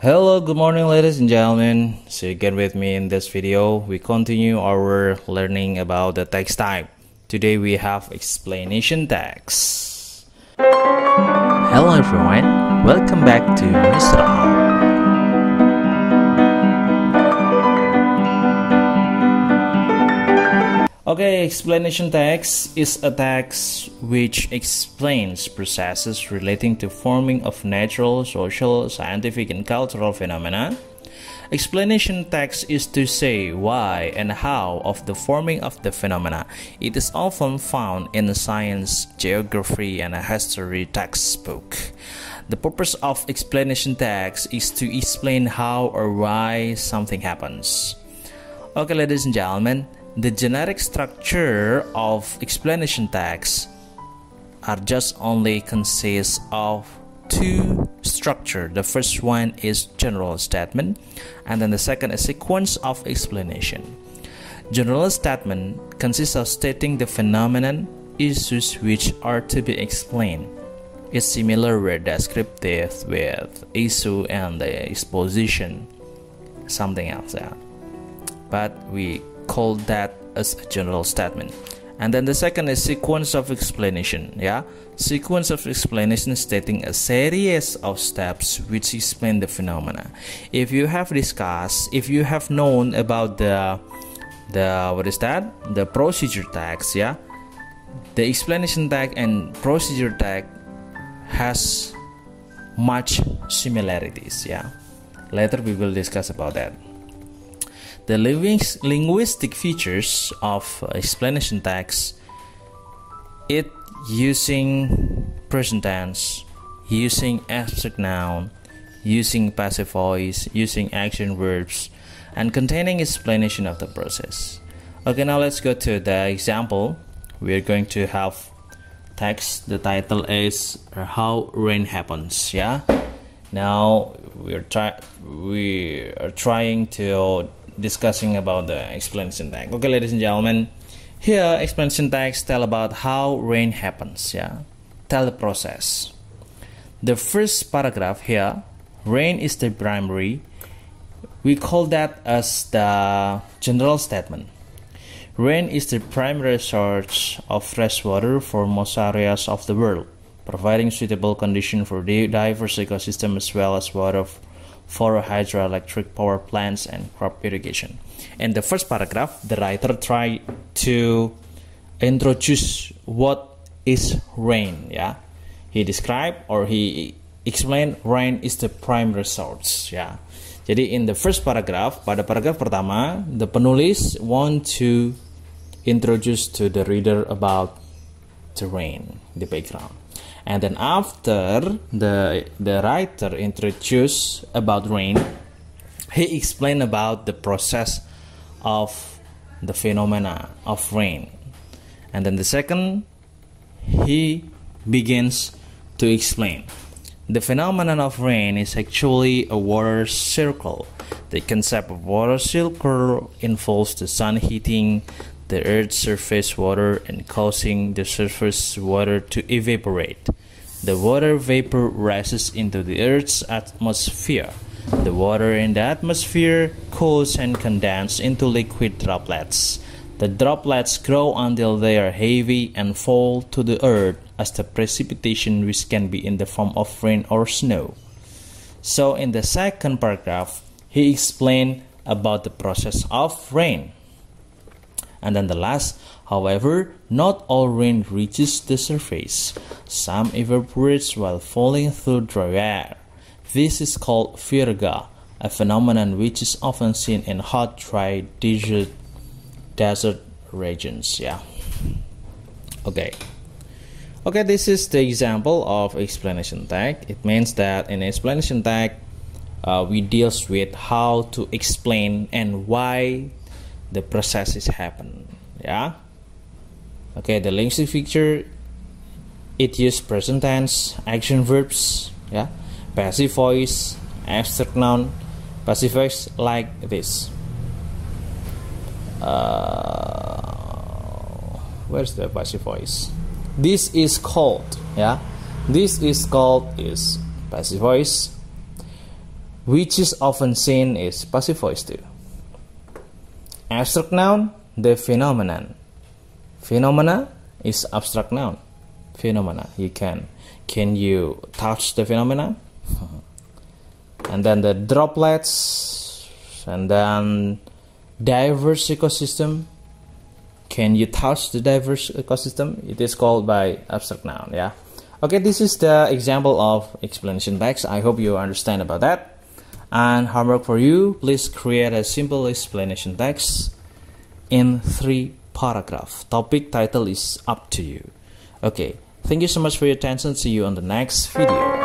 Hello, good morning ladies and gentlemen. So again with me in this video, we continue our learning about the text type. Today we have explanation text. Hello everyone, welcome back to Mister Al. Okay, explanation text is a text which explains processes relating to forming of natural, social, scientific, and cultural phenomena. Explanation text is to say why and how of the forming of the phenomena. It is often found in science, geography, and history textbook. The purpose of explanation text is to explain how or why something happens. Okay, ladies and gentlemen, the generic structure of explanation text are just only consists of two structure. The first one is general statement, and then the second is sequence of explanation. General statement consists of stating the phenomenon, issues which are to be explained. It's similar with descriptive, with issue and the exposition, something else there. But we call that as a general statement. And then the second is sequence of explanation. Sequence of explanation stating a series of steps which explain the phenomena. If you have known about the procedure tags, the explanation tag and procedure tag has much similarities. Later we will discuss about that. The linguistic features of explanation text, it using present tense, using abstract noun, using passive voice, using action verbs, and containing explanation of the process. Okay, now let's go to the example. We're going to have text. The title is How Rain Happens. Now we are trying to discussing about the explanation text. Okay, ladies and gentlemen, here explanation text tell about how rain happens. Tell the process. The first paragraph here, rain is the primary. We call that as the general statement. Rain is the primary source of fresh water for most areas of the world, providing suitable condition for diverse ecosystem as well as water for hydroelectric power plants and crop irrigation. In the first paragraph, the writer tried to introduce what is rain. He described or he explained rain is the primary source. Jadi in the first paragraph, pada paragraf pertama, the penulis want to introduce to the reader about the rain, the background. And then after the writer introduced about rain, he explained about the process of the phenomena of rain. And then the second, he begins to explain. The phenomenon of rain is actually a water circle. The concept of water circle involves the sun heating the earth's surface water and causing the surface water to evaporate. The water vapor rises into the earth's atmosphere. The water in the atmosphere cools and condenses into liquid droplets. The droplets grow until they are heavy and fall to the earth as the precipitation, which can be in the form of rain or snow. So in the second paragraph, he explained about the process of rain. And then the last, however, not all rain reaches the surface. Some evaporates while falling through dry air. This is called virga, a phenomenon which is often seen in hot, dry, desert regions. Okay, this is the example of explanation tag. It means that in explanation tag, we deal with how to explain and why the processes happen. Okay, the linguistic feature, it uses present tense, action verbs, passive voice, abstract noun, passive voice like this. Where's the passive voice? This is called. This is called is passive voice. which is often seen is passivvoice too. Abstract noun, the phenomenon. Phenomena is abstract noun. Phenomena, you can you touch the phenomena? And then the droplets, and then diverse ecosystem. Can you touch the diverse ecosystem? It is called by abstract noun, yeah. Okay, this is the example of explanation text. I hope you understand about that. And homework for you, please create a simple explanation text in 3 paragraphs. Topic title is up to you. Okay, thank you so much for your attention. See you on the next video.